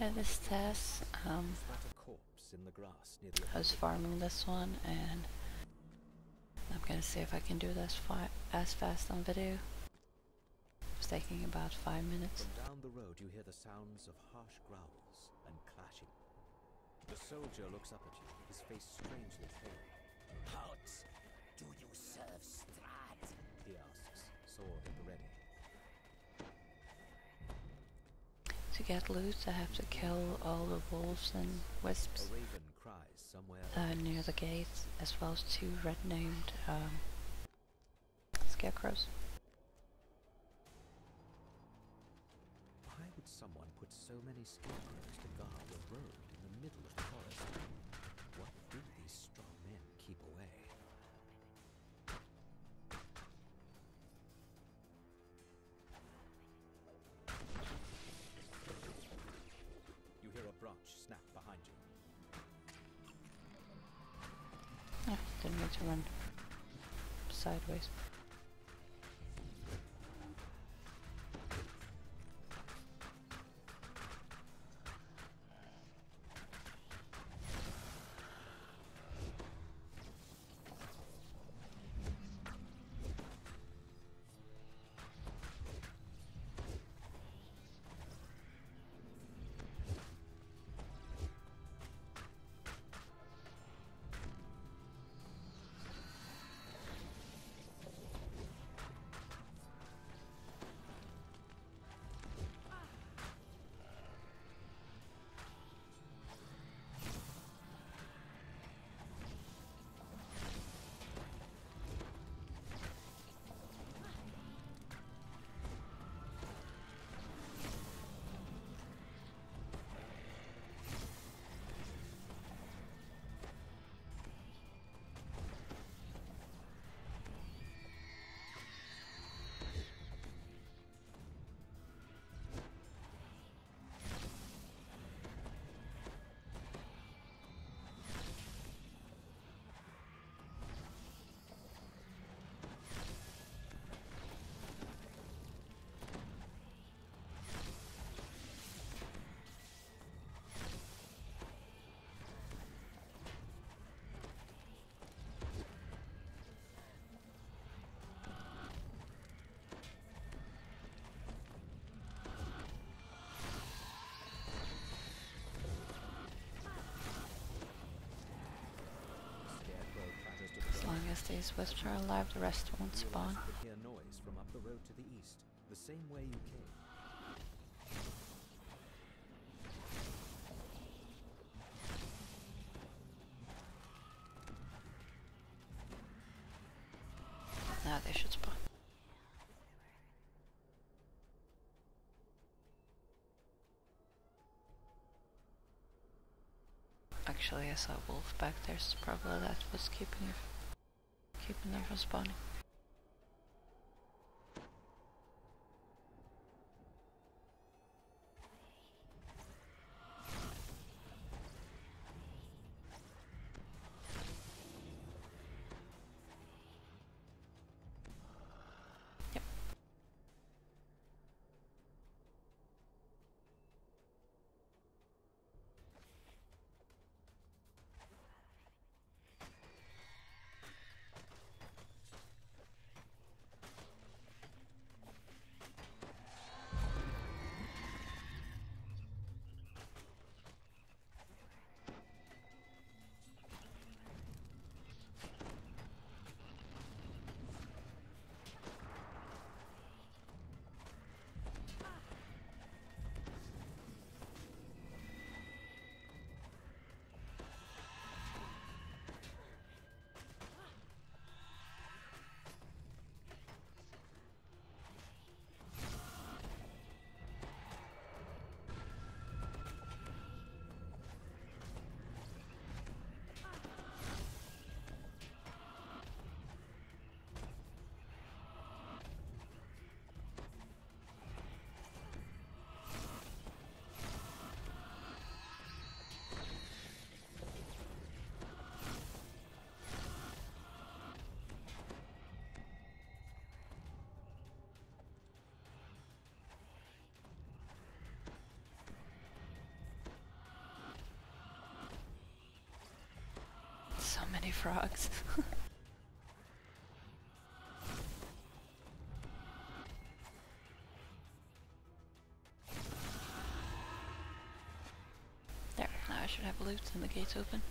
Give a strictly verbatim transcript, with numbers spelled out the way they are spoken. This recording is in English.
at this test. Um, I was farming this one, and I'm gonna see if I can do this fi as fast on video. It's taking about five minutes. From down the road, you hear the sounds of harsh growls and clashing. The soldier looks up at you, his face strangely pale. Halt! Do you serve Strahd? He asks, sword at the ready. To get loot, I have to kill all the wolves and wisps uh, near the gates, as well as two red-named um, scarecrows. Why would someone put so many scarecrows to guard the road in the middle of the forest? What do these strong men keep away? Snap behind you. Oh, didn't need to run sideways. As these wisps are alive, the rest won't spawn. You hear noise from up the road to the east, the same way you came. Now they should spawn. Actually, I saw a wolf back there, so probably that was keeping it. Keeping them from spawning. Yep. many frogs. There, now I should have loot and the gates open.